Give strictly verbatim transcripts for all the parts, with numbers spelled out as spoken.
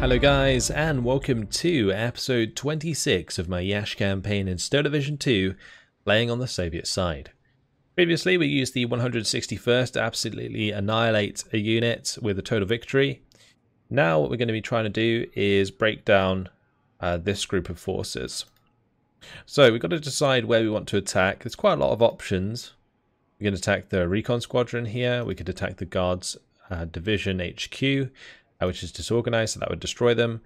Hello guys, and welcome to episode twenty-six of my Yash campaign in Steel Division two, playing on the Soviet side. Previously we used the one hundred sixty-first to absolutely annihilate a unit with a total victory. Now what we're going to be trying to do is break down uh, this group of forces. So we've got to decide where we want to attack. There's quite a lot of options. We can attack the recon squadron here, we could attack the guards uh, division H Q. Uh, which is disorganized, so that would destroy them.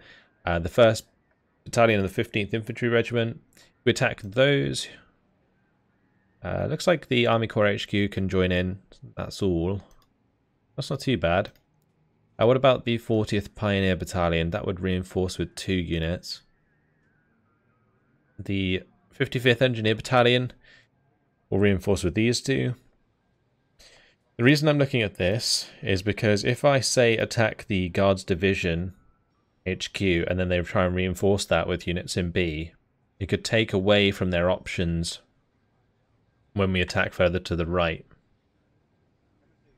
Uh, the first battalion of the fifteenth Infantry Regiment. We attack those. Uh, looks like the Army Corps H Q can join in. That's all. That's not too bad. Uh, what about the fortieth Pioneer Battalion? That would reinforce with two units. The fifty-fifth Engineer Battalion will reinforce with these two. The reason I'm looking at this is because if I say attack the Guards Division H Q and then they try and reinforce that with units in B, it could take away from their options when we attack further to the right.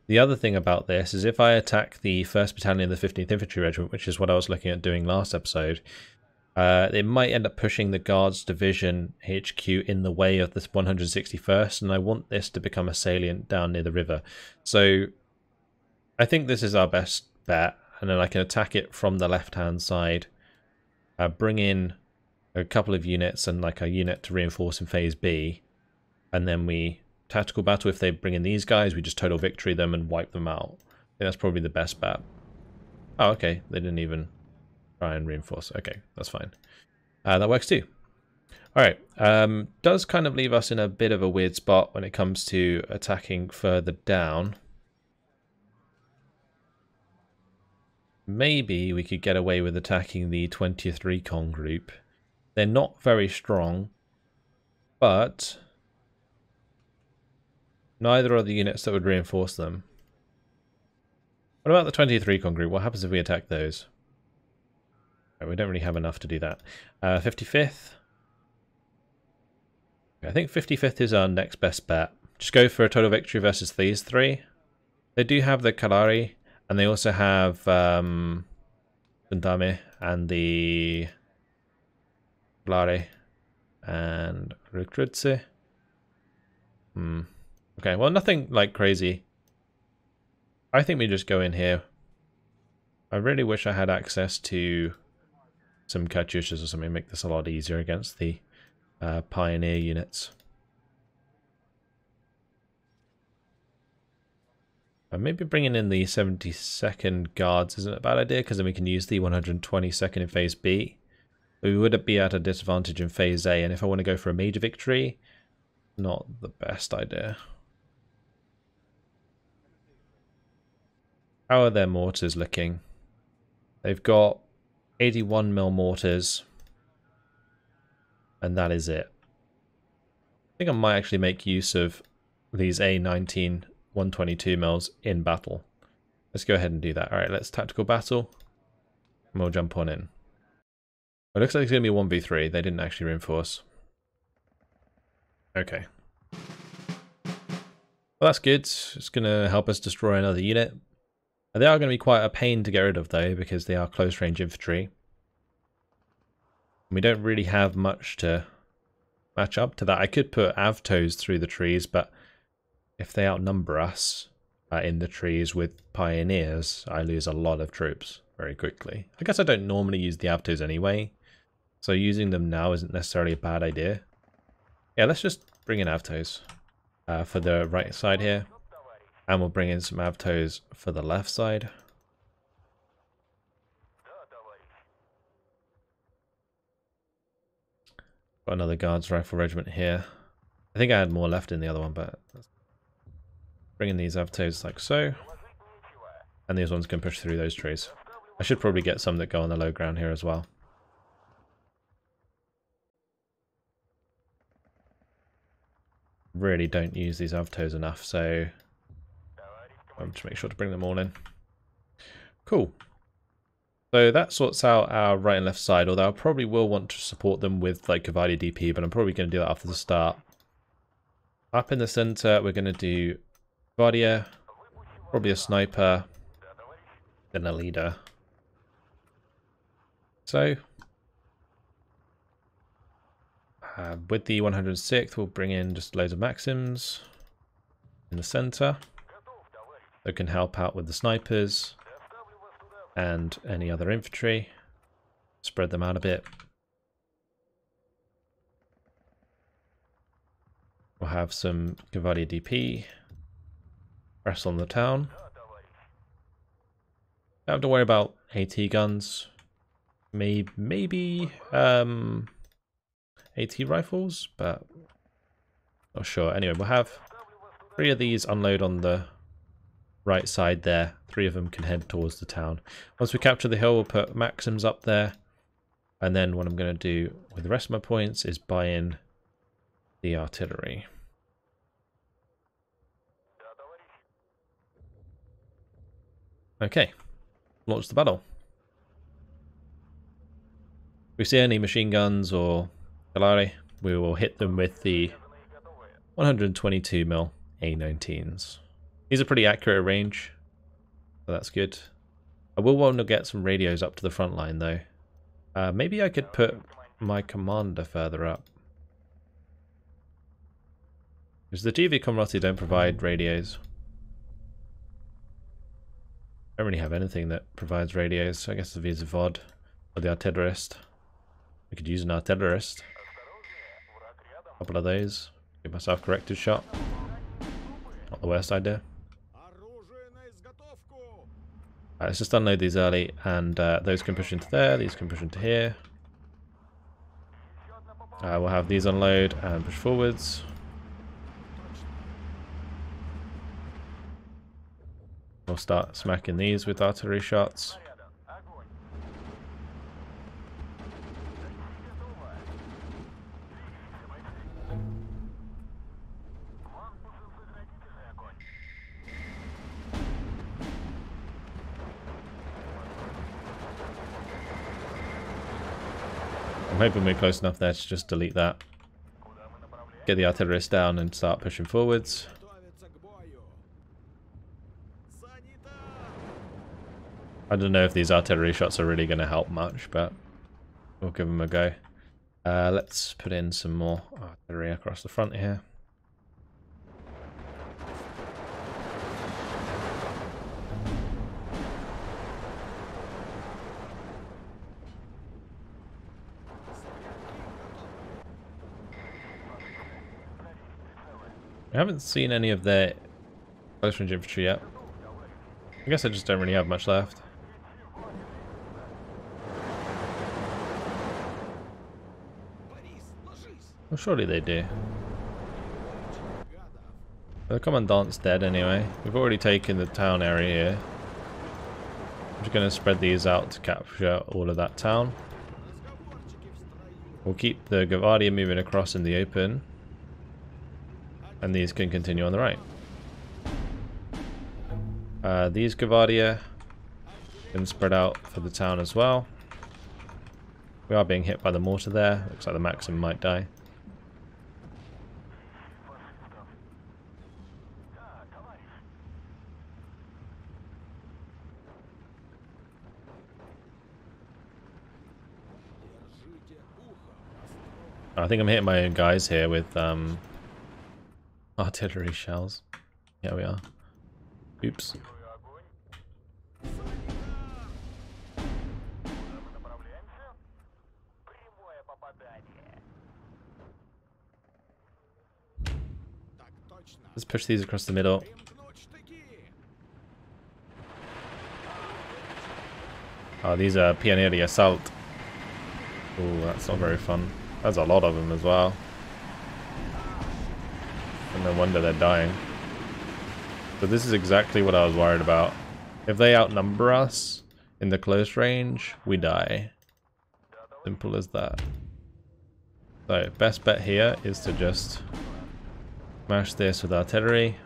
The other thing about this is if I attack the first Battalion of the fifteenth Infantry Regiment, which is what I was looking at doing last episode, uh, it might end up pushing the Guards Division H Q in the way of this one hundred sixty-first, and I want this to become a salient down near the river. So I think this is our best bet, and then I can attack it from the left-hand side, uh, bring in a couple of units and like a unit to reinforce in phase B, and then we tactical battle. If they bring in these guys, we just total victory them and wipe them out. I think that's probably the best bet. Oh, okay, they didn't even... and reinforce. Okay, that's fine. Uh, that works too. Alright, um, does kind of leave us in a bit of a weird spot when it comes to attacking further down. Maybe we could get away with attacking the twentieth Recon Group. They're not very strong, but neither are the units that would reinforce them. What about the twentieth Recon Group? What happens if we attack those? We don't really have enough to do that. Uh, fifty-fifth. I think fifty-fifth is our next best bet. Just go for a total victory versus these three. They do have the Kalari, and they also have um, Vandame and the Blare and Rukritse. Hmm. Okay, well, nothing like crazy. I think we just go in here. I really wish I had access to some Katyushas or something, make this a lot easier against the uh, Pioneer units. And maybe bringing in the seventy-second Guards isn't a bad idea, because then we can use the one hundred twenty-second in phase B. But we would be at a disadvantage in phase A, and if I want to go for a major victory, not the best idea. How are their mortars looking? They've got eighty-one millimeter mortars, and that is it. I think I might actually make use of these A nineteen one twenty-two mils in battle. Let's go ahead and do that. Alright, let's tactical battle, and we'll jump on in. It looks like it's going to be one v three. They didn't actually reinforce. Okay. Well, that's good. It's going to help us destroy another unit. They are going to be quite a pain to get rid of though, because they are close range infantry. We don't really have much to match up to that. I could put Avtos through the trees, but if they outnumber us uh, in the trees with pioneers, I lose a lot of troops very quickly. I guess I don't normally use the Avtos anyway, so using them now isn't necessarily a bad idea. Yeah, let's just bring in Avtos uh, for the right side here. And we'll bring in some Avtos for the left side. Got another Guards Rifle Regiment here. I think I had more left in the other one, but bring in these Avtos like so. And these ones can push through those trees. I should probably get some that go on the low ground here as well. Really don't use these Avtos enough, so I'm just make sure to bring them all in. Cool. So that sorts out our right and left side, although I probably will want to support them with like Kavadia D P, but I'm probably going to do that after the start. Up in the center, we're going to do Gvardiya, probably a sniper, then a leader. so. Uh, with the one hundred sixth, we'll bring in just loads of Maxims in the center that can help out with the snipers and any other infantry. Spread them out a bit. We'll have some Kavadia D P press on the town. Don't have to worry about AT guns. Maybe, maybe um, AT rifles, but not sure. Anyway, we'll have three of these unload on the right side there. Three of them can head towards the town. Once we capture the hill, we'll put Maxims up there. And then what I'm going to do with the rest of my points is buy in the artillery. Okay, launch the battle. If we see any machine guns or Kalari, we will hit them with the one twenty-two millimeter A nineteens. These are pretty accurate range, so that's good. I will want to get some radios up to the front line though. Uh, maybe I could put my commander further up. Because the G V Comrati don't provide radios. I don't really have anything that provides radios. I guess the Vizavod or the Artillerist. We could use an Artillerist. A couple of those. Give myself a corrected shot. Not the worst idea. Right, let's just unload these early, and uh, those can push into there, these can push into here. Uh, we'll have these unload and push forwards. We'll start smacking these with artillery shots. I'm hoping we're close enough there to just delete that. Get the artillerist down and start pushing forwards. I don't know if these artillery shots are really going to help much, but we'll give them a go. Uh, let's put in some more artillery across the front here. I haven't seen any of their close range infantry yet. I guess I just don't really have much left. Well, surely they do. The commandant's dead anyway. We've already taken the town area here. I'm just going to spread these out to capture all of that town. We'll keep the Gvardiya moving across in the open. And these can continue on the right. Uh, these Gvardiya can spread out for the town as well. We are being hit by the mortar there. Looks like the Maxim might die. I think I'm hitting my own guys here with um, artillery shells. Yeah, we are. Oops. Let's push these across the middle. Oh, these are Pionieri assault. Oh, that's not very fun. There's a lot of them as well. No wonder they're dying. So this is exactly what I was worried about. If they outnumber us in the close range, we die. Simple as that. So best bet here is to just mash this with artillery.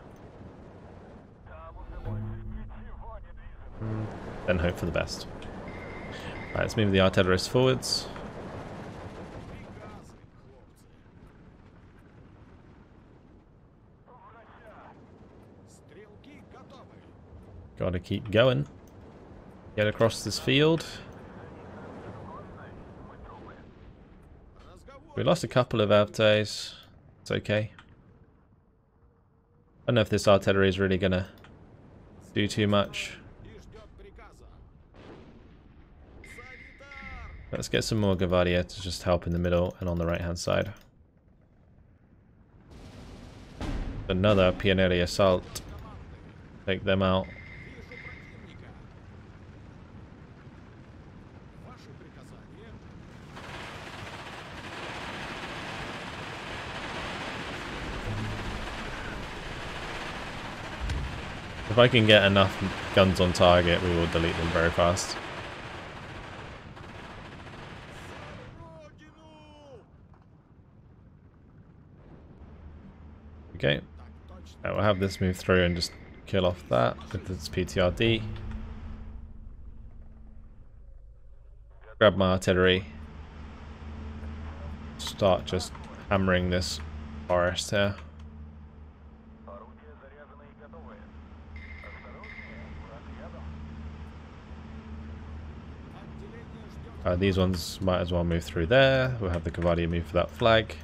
Then hope for the best. Alright, let's move the artillerists forwards. Gotta keep going. Get across this field. We lost a couple of Avtos. It's okay. I don't know if this artillery is really going to do too much. Let's get some more Gvardiya to just help in the middle and on the right hand side. Another Pionieri assault. Take them out. If I can get enough guns on target, we will delete them very fast. Okay, I will have this move through and just kill off that with its P T R D. Grab my artillery. Start just hammering this forest here. Uh, these ones might as well move through there. We'll have the Kavadia move for that flag.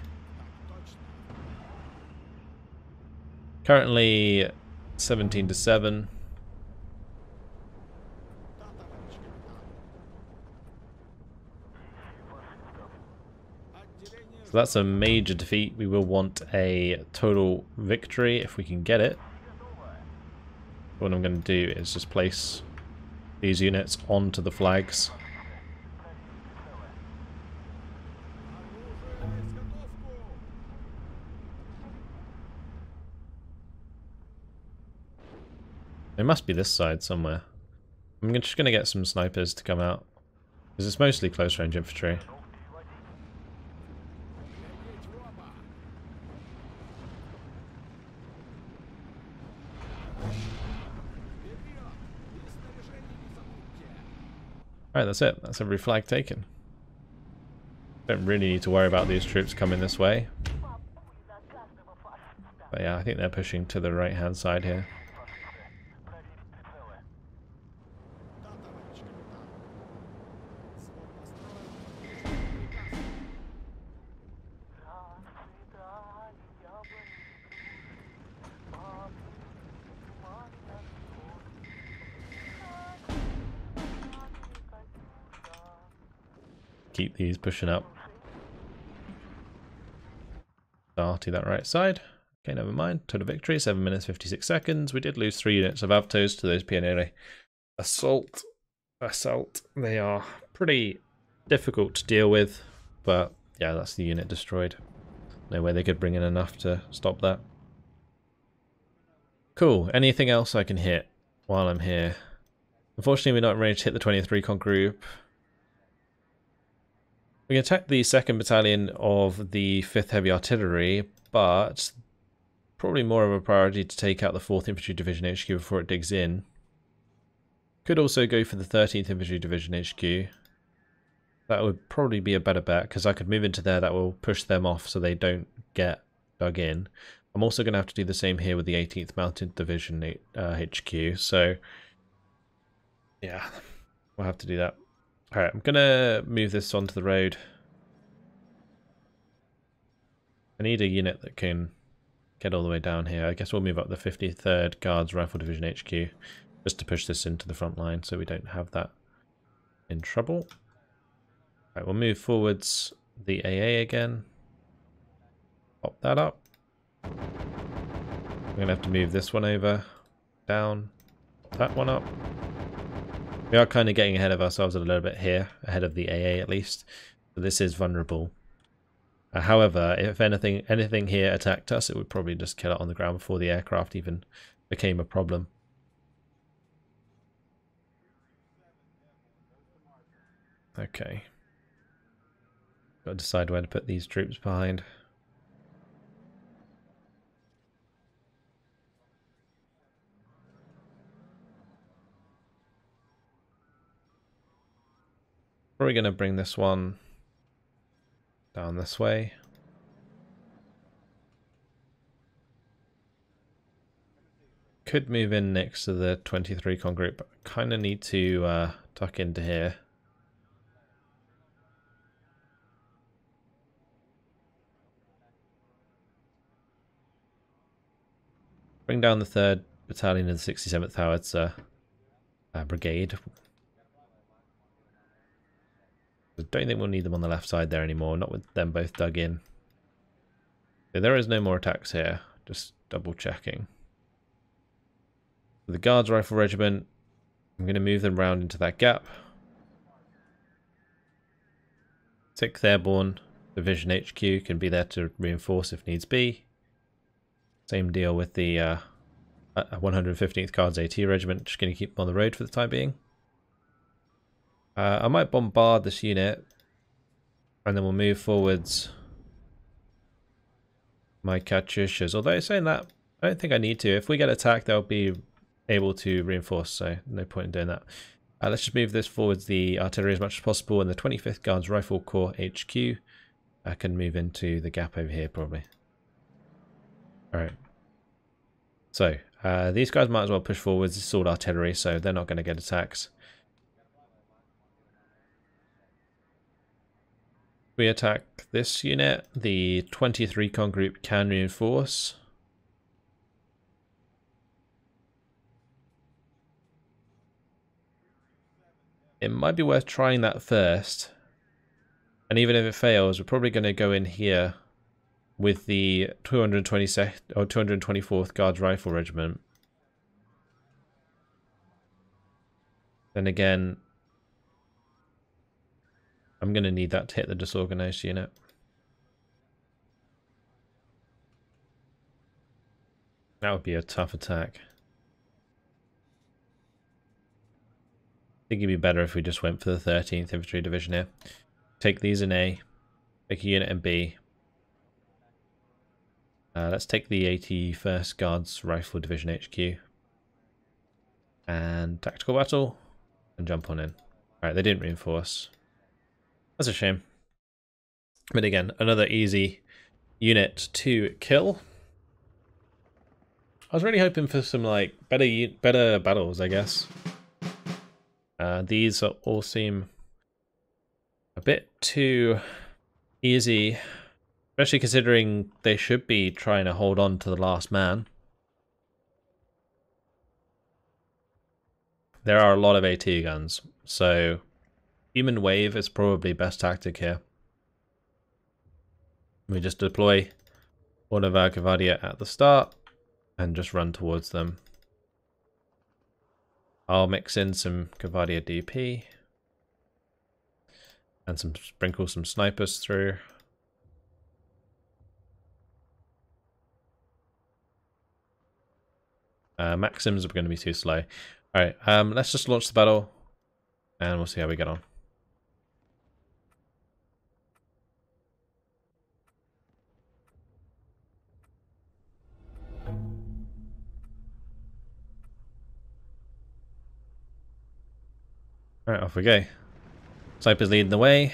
Currently seventeen to seven. So that's a major defeat. We will want a total victory if we can get it. What I'm going to do is just place these units onto the flags. It must be this side somewhere. I'm just going to get some snipers to come out, because it's mostly close range infantry. Alright, that's it. That's every flag taken. Don't really need to worry about these troops coming this way. But yeah, I think they're pushing to the right hand side here. Keep these pushing up. Starty that right side. Okay, never mind. Total victory, seven minutes fifty-six seconds. We did lose three units of Avtos to those Pionieri assault. Assault. They are pretty difficult to deal with, but yeah, that's the unit destroyed. No way they could bring in enough to stop that. Cool. Anything else I can hit while I'm here? Unfortunately, we're not ready to hit the twenty-three con group. We can attack the second battalion of the fifth Heavy Artillery, but probably more of a priority to take out the fourth Infantry Division H Q before it digs in. Could also go for the thirteenth Infantry Division H Q. That would probably be a better bet, because I could move into there. That will push them off so they don't get dug in. I'm also going to have to do the same here with the eighteenth Mounted Division uh, H Q, so yeah, we'll have to do that. Alright, I'm going to move this onto the road. I need a unit that can get all the way down here. I guess we'll move up the fifty-third Guards Rifle Division H Q just to push this into the front line so we don't have that in trouble. Alright, we'll move forwards the A A again. Pop that up. I'm going to have to move this one over, down, pop that one up. We are kind of getting ahead of ourselves a little bit here, ahead of the A A at least, but this is vulnerable. Uh, however, if anything anything here attacked us, it would probably just kill it on the ground before the aircraft even became a problem. Okay. Got to decide where to put these troops behind. Probably going to bring this one down this way. Could move in next to the twenty-three con group, but I kind of need to uh, tuck into here. Bring down the third Battalion of the sixty-seventh Howitzer uh, Brigade. I don't think we'll need them on the left side there anymore, not with them both dug in. So there is no more attacks here, just double checking. So the Guards Rifle Regiment, I'm going to move them round into that gap. sixth Airborne Division H Q can be there to reinforce if needs be. Same deal with the uh, one hundred fifteenth Guards AT Regiment, just going to keep them on the road for the time being. Uh, I might bombard this unit, and then we'll move forwards my Katyushas. Although saying that, I don't think I need to. If we get attacked, they'll be able to reinforce, so no point in doing that. Uh, let's just move this forwards, the artillery as much as possible, and the twenty-fifth Guards Rifle Corps H Q I can move into the gap over here probably. Alright. So, uh, these guys might as well push forwards. This is all artillery, so they're not going to get attacks. We attack this unit. The twentieth Recon Group can reinforce. It might be worth trying that first. And even if it fails, we're probably going to go in here with the two hundred twenty-second or two hundred twenty-fourth Guards Rifle Regiment. Then again, I'm going to need that to hit the disorganized unit. That would be a tough attack. I think it'd be better if we just went for the thirteenth Infantry Division here. Take these in A, take a unit in B. Uh, let's take the eighty-first Guards Rifle Division H Q. And tactical battle, and jump on in. Alright, they didn't reinforce. That's a shame. But again, another easy unit to kill. I was really hoping for some like better better battles, I guess. Uh, these are, all seem a bit too easy, especially considering they should be trying to hold on to the last man. There are a lot of AT guns, so human wave is probably best tactic here. We just deploy all of our Kavadia at the start and just run towards them. I'll mix in some Kavadia D P and some sprinkle some snipers through. Uh, Maxims are going to be too slow. Alright, um, let's just launch the battle and we'll see how we get on. Alright, off we go. Sniper's leading the way.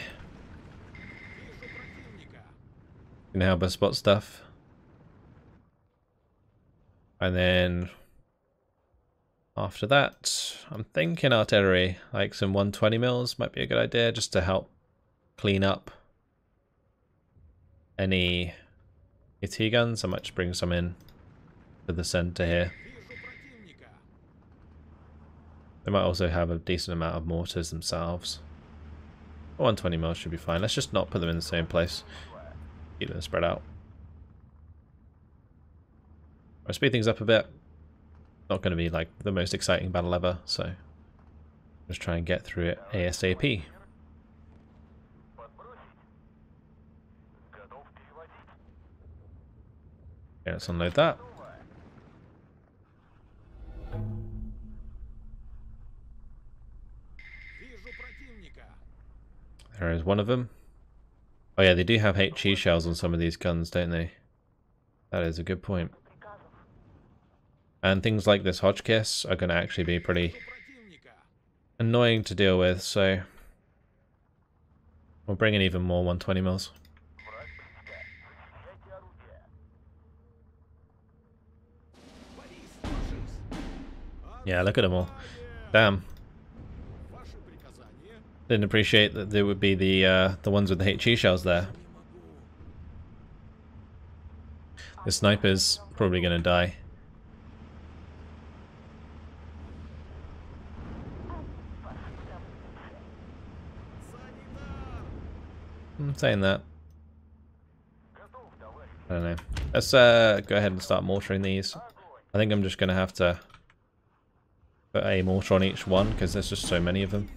Can help us spot stuff. And then after that, I'm thinking artillery, like some one twenty mils might be a good idea just to help clean up any AT guns. I might just bring some in to the center here. They might also have a decent amount of mortars themselves. one twenty mils should be fine. Let's just not put them in the same place. Keep them spread out. I'll speed things up a bit. Not going to be like the most exciting battle ever, so just try and get through it ASAP. Yeah, let's unload that. There is one of them. Oh yeah, they do have HE shells on some of these guns, don't they? That is a good point. And things like this Hotchkiss are going to actually be pretty annoying to deal with, so we'll bring in even more one twenty mils. Yeah, look at them all. Damn. Didn't appreciate that there would be the uh, the ones with the HE shells there. The sniper's probably going to die. I'm saying that. I don't know. Let's uh, go ahead and start mortaring these. I think I'm just going to have to put a mortar on each one because there's just so many of them.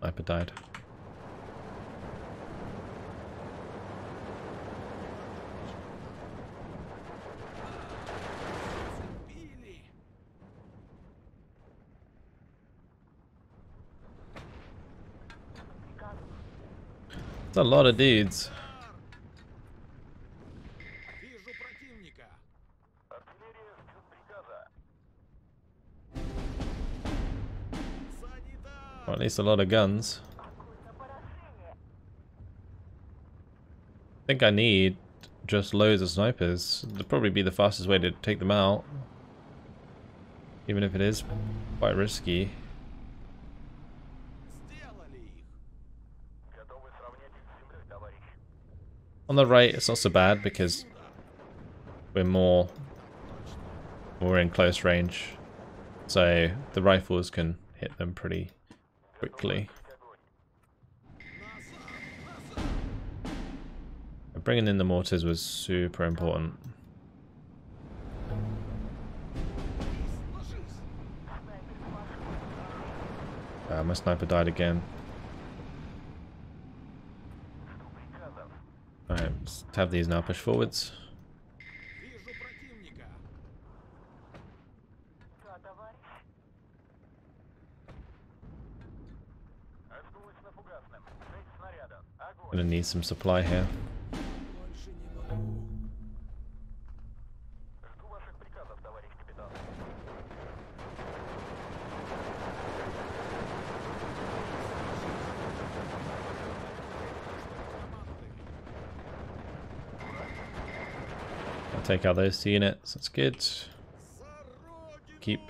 Sniper died. It's a lot of dudes. Or at least a lot of guns. I think I need just loads of snipers. It'd probably be the fastest way to take them out. Even if it is quite risky. On the right, it's not so bad because we're more, we're in close range, so the rifles can hit them pretty quickly. But bringing in the mortars was super important. Uh, my sniper died again. Alright, let's tab these now, push forwards. Gonna need some supply here. Take out those two units, that's good. Keep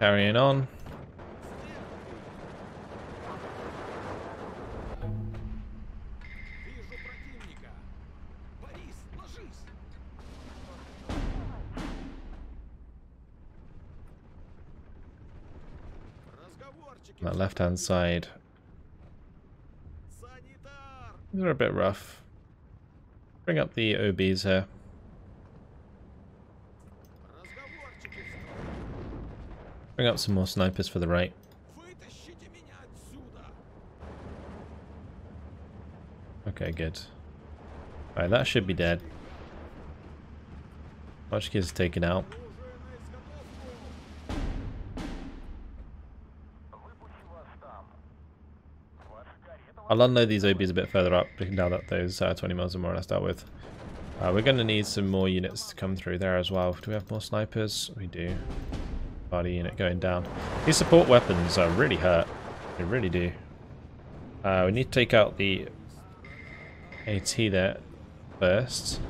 carrying on. On that left hand side, they're a bit rough. Bring up the O Bs here. Bring up some more snipers for the right. Okay, good. Alright, that should be dead. Hotchkiss is taken out. I'll unload these O Bs a bit further up now that those uh, twenty miles or more are left out with. Uh, we're going to need some more units to come through there as well. Do we have more snipers? We do. Unit going down. These support weapons are really hurt. They really do. Uh, we need to take out the AT there first.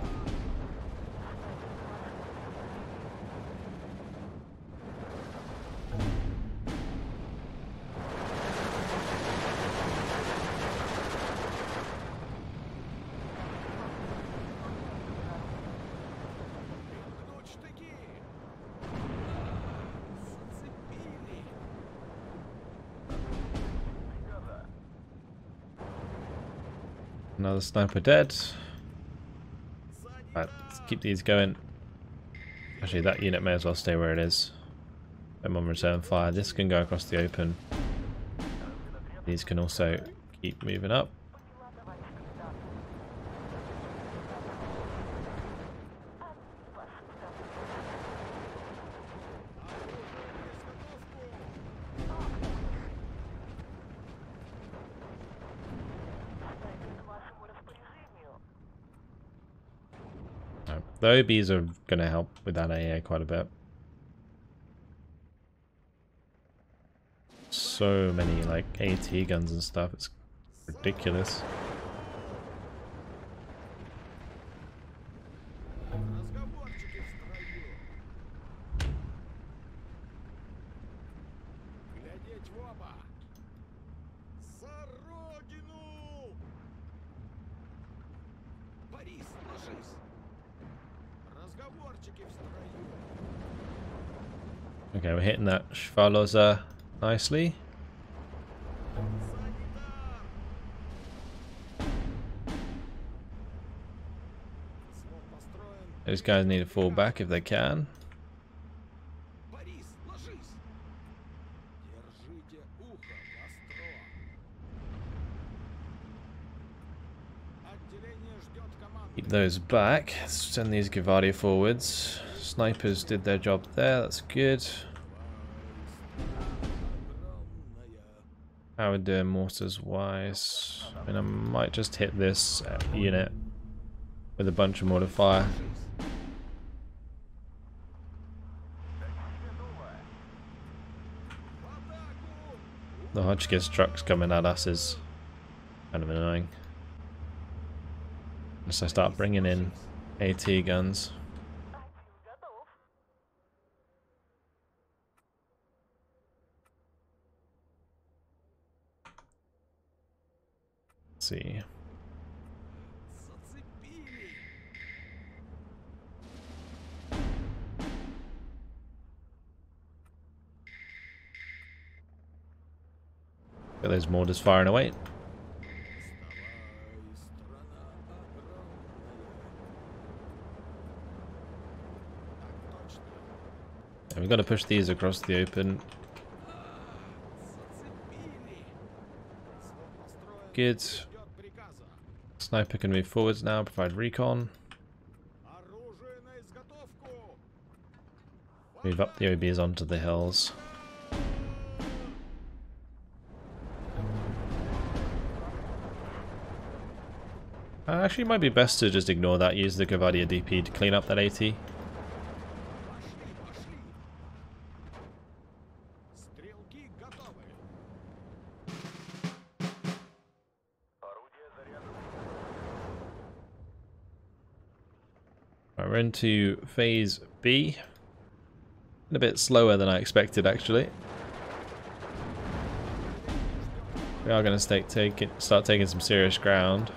Another sniper dead. Right, let's keep these going. Actually, that unit may as well stay where it is. I'm on return fire. This can go across the open. These can also keep moving up. The O Bs are going to help with that A A quite a bit. So many like AT guns and stuff, it's ridiculous. Okay, we're hitting that Shvaloza nicely. Those guys need to fall back if they can. Keep those back. Send these Gvardiya forwards. Snipers did their job there, that's good. How are we doing mortars wise? I mean, I might just hit this unit with a bunch of mortar fire. The Hotchkiss trucks coming at us is kind of annoying. Unless I start bringing in AT guns. Let's see. Got those mortars firing away. And we've got to push these across the open. Good. Sniper can move forwards now, provide recon. Move up the O Bs onto the hills. Actually, it might be best to just ignore that, use the Kavadia D P to clean up that AT. Right, we're into phase B. A bit slower than I expected, actually. We are going to take it, start taking some serious ground.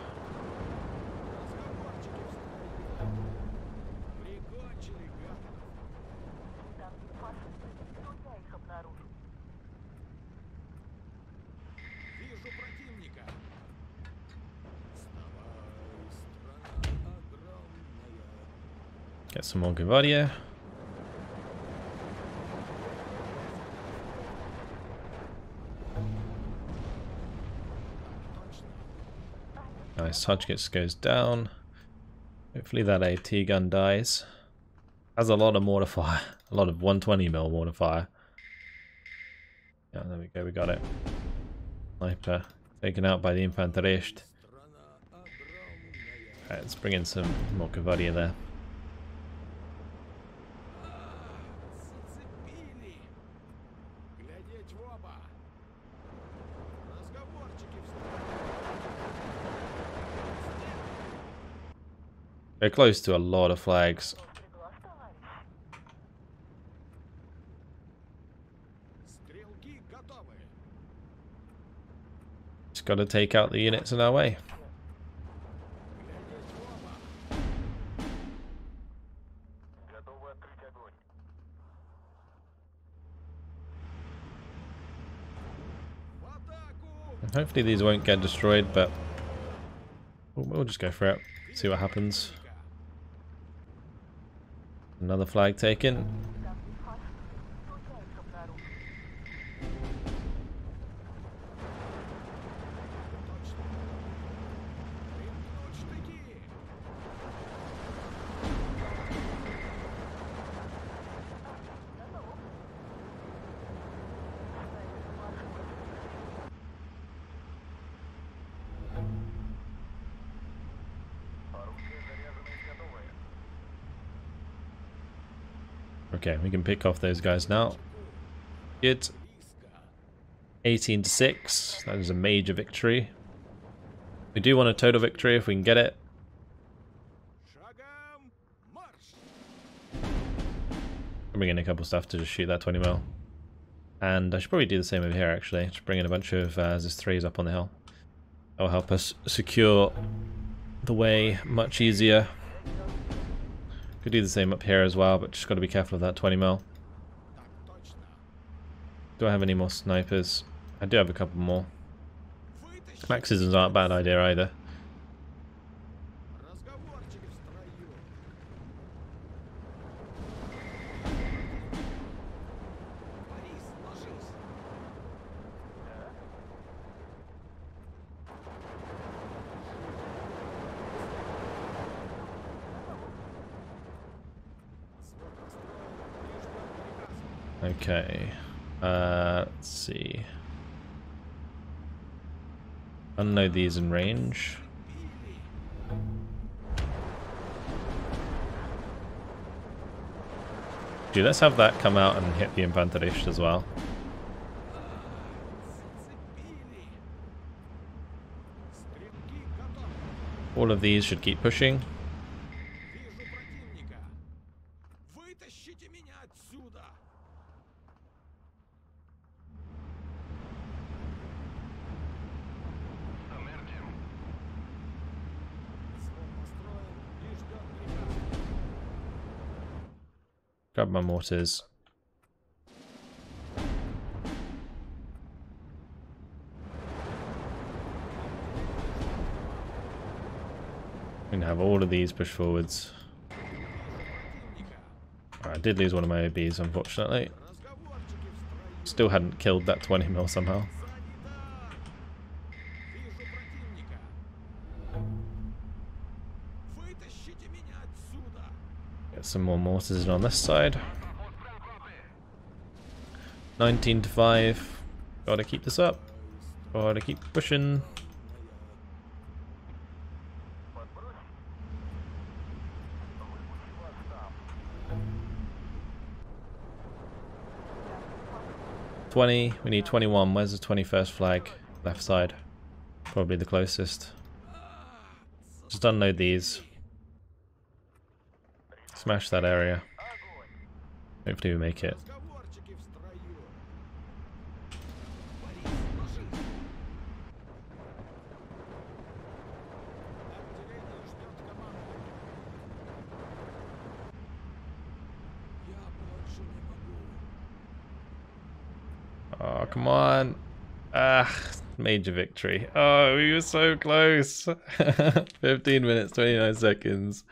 Get some more Gvardiya. Nice, Hotchkiss goes down. Hopefully that AT gun dies. Has a lot of mortar fire, a lot of one twenty mil mortar fire. Yeah, there we go, we got it. Sniper taken out by the Infanterist. Alright, let's bring in some more Gvardiya there. We're close to a lot of flags. Just got to take out the units in our way. And hopefully these won't get destroyed, but we'll just go for it, see what happens. Another flag taken. Okay, we can pick off those guys now. Good. eighteen to six. That is a major victory. We do want a total victory if we can get it. I'll bring in a couple stuff to just shoot that twenty mil. And I should probably do the same over here, actually. Just bring in a bunch of uh, ZiS threes up on the hill. That will help us secure the way much easier. Could do the same up here as well, but just got to be careful of that twenty mil. Do I have any more snipers? I do have a couple more. Maxisms aren't a bad idea either. Okay. Uh, let's see. Unload these in range. Dude, let's have that come out and hit the Infanterist as well. All of these should keep pushing. Grab my mortars. And have all of these push forwards. I did lose one of my O Bs, unfortunately. Still hadn't killed that twenty mil somehow. Get some more mortars in on this side. nineteen to five. Gotta keep this up. Gotta keep pushing. twenty, we need twenty-one. Where's the twenty-first flag? Left side. Probably the closest. Just unload these. Smash that area. Hopefully we make it. Oh, come on. Ah, major victory. Oh, we were so close. fifteen minutes, twenty-nine seconds.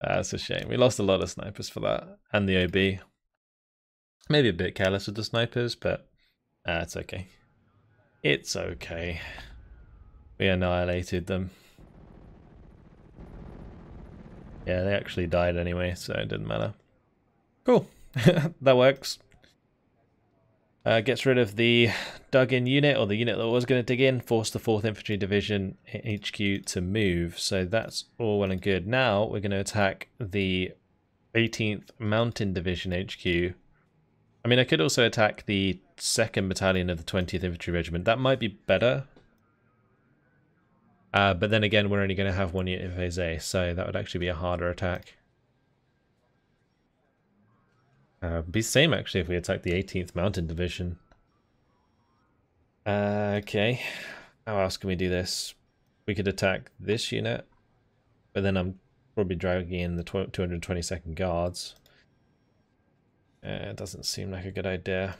That's a shame. We lost a lot of snipers for that. And the O B. Maybe a bit careless with the snipers, but uh, it's okay. It's okay. We annihilated them. Yeah, they actually died anyway, so it didn't matter. Cool. That works. Uh, gets rid of the dug-in unit, or the unit that was going to dig in, forced the fourth Infantry Division H Q to move. So that's all well and good. Now we're going to attack the eighteenth Mountain Division H Q. I mean, I could also attack the second Battalion of the twentieth Infantry Regiment. That might be better. Uh, but then again, we're only going to have one unit in Phase A, so that would actually be a harder attack. Uh, be same actually if we attack the eighteenth Mountain Division. Uh, okay, how else can we do this? We could attack this unit, but then I'm probably dragging in the two hundred twenty-second Guards. Uh, it doesn't seem like a good idea.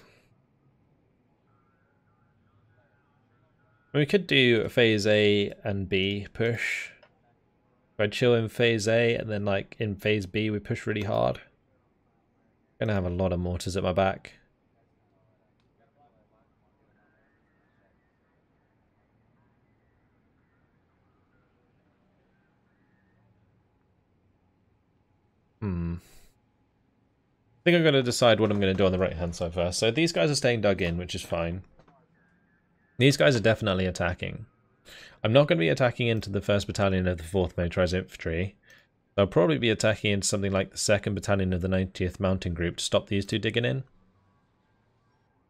We could do a Phase A and B push. If I chill in Phase A and then like in Phase B we push really hard. Gonna have a lot of mortars at my back. Hmm. I think I'm gonna decide what I'm gonna do on the right hand side first. So these guys are staying dug in, which is fine. These guys are definitely attacking. I'm not gonna be attacking into the first Battalion of the fourth Motorized Infantry. I'll probably be attacking into something like the second Battalion of the ninetieth Mountain Group to stop these two digging in.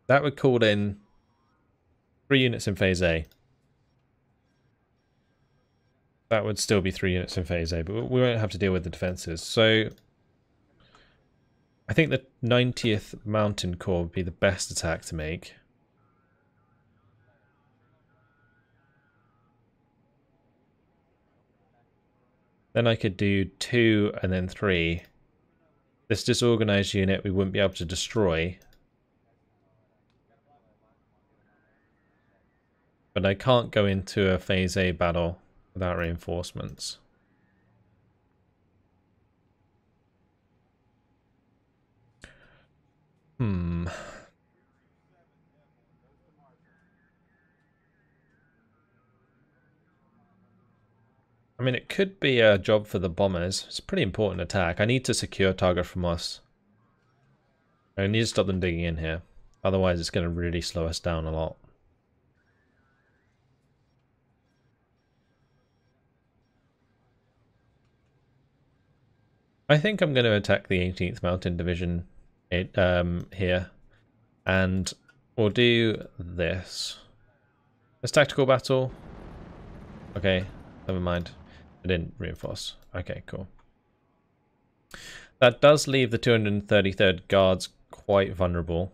That would call in three units in Phase A. That would still be three units in Phase A, but we won't have to deal with the defences. So I think the ninetieth Mountain Corps would be the best attack to make. Then I could do two and then three. This disorganized unit we wouldn't be able to destroy. But I can't go into a Phase A battle without reinforcements. Hmm. I mean, it could be a job for the bombers. It's a pretty important attack. I need to secure Targa from us. I need to stop them digging in here, otherwise it's going to really slow us down a lot. I think I'm going to attack the eighteenth Mountain Division it, um, here, and we'll do this. This tactical battle. Okay, never mind. I didn't reinforce. Okay, cool. That does leave the two hundred thirty-third Guards quite vulnerable.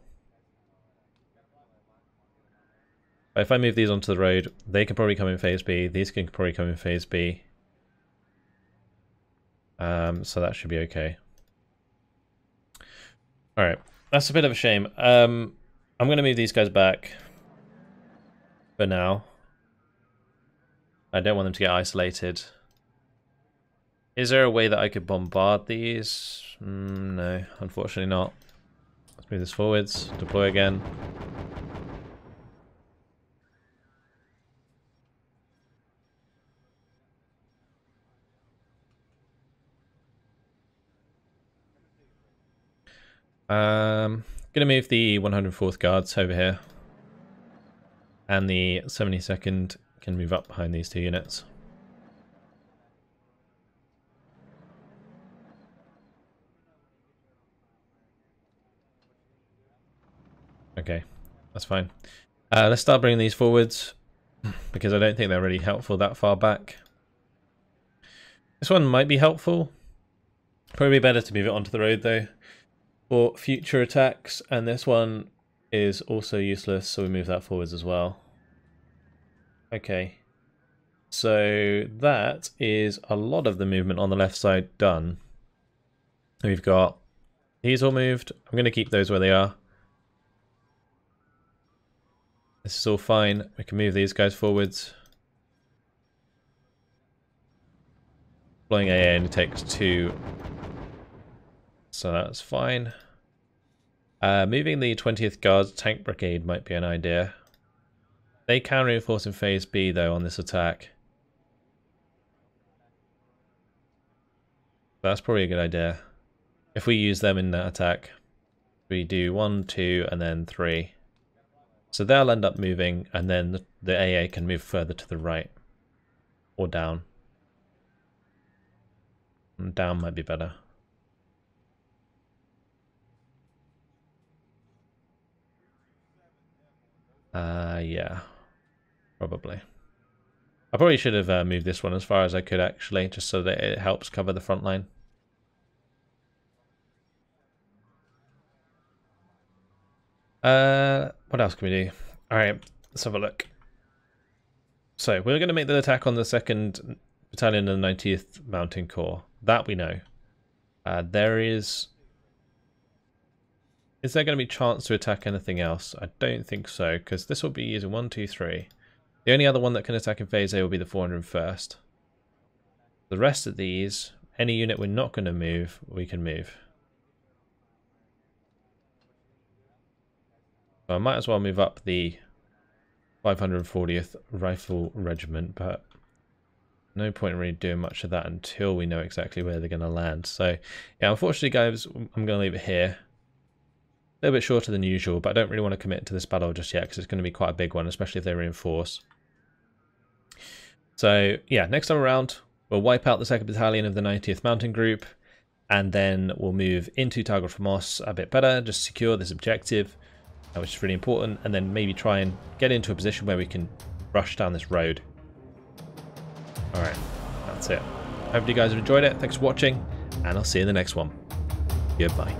But if I move these onto the road, they can probably come in phase B. These can probably come in phase B. Um, so that should be okay. Alright, that's a bit of a shame. Um, I'm going to move these guys back for now. I don't want them to get isolated. Is there a way that I could bombard these? Mm, no, unfortunately not. Let's move this forwards, deploy again. Um, gonna move the one hundred fourth Guards over here, and the seventy-second can move up behind these two units. Okay, that's fine. Uh, let's start bringing these forwards, because I don't think they're really helpful that far back. This one might be helpful. Probably better to move it onto the road though, for future attacks, and this one is also useless, so we move that forwards as well. Okay, so that is a lot of the movement on the left side done. We've got these all moved. I'm going to keep those where they are. This is all fine. We can move these guys forwards. Deploying A A only takes two, so that's fine. Uh, moving the twentieth Guards Tank Brigade might be an idea. They can reinforce in phase B though on this attack. That's probably a good idea. If we use them in that attack, we do one, two, and then three. So they'll end up moving, and then the, the A A can move further to the right. Or down. And down might be better. Uh, yeah, probably. I probably should have uh, moved this one as far as I could, actually, just so that it helps cover the front line. Uh, what else can we do? Alright, let's have a look. So, we're going to make the attack on the second Battalion and the ninetieth Mountain Corps. That we know. Uh, there is... Is there going to be chance to attack anything else? I don't think so, because this will be using one, two, three. The only other one that can attack in phase A will be the four hundred first. The rest of these, any unit we're not going to move, we can move. So I might as well move up the five hundred fortieth Rifle Regiment, but no point in really doing much of that until we know exactly where they're going to land. So yeah, unfortunately guys, I'm going to leave it here. A little bit shorter than usual, but I don't really want to commit to this battle just yet because it's going to be quite a big one, especially if they reinforce. So yeah, next time around we'll wipe out the second Battalion of the ninetieth Mountain Group, and then we'll move into Targul Framos a bit better, just secure this objective, which is really important, and then maybe try and get into a position where we can rush down this road. Alright, that's it. Hope you guys have enjoyed it. Thanks for watching, and I'll see you in the next one. Goodbye.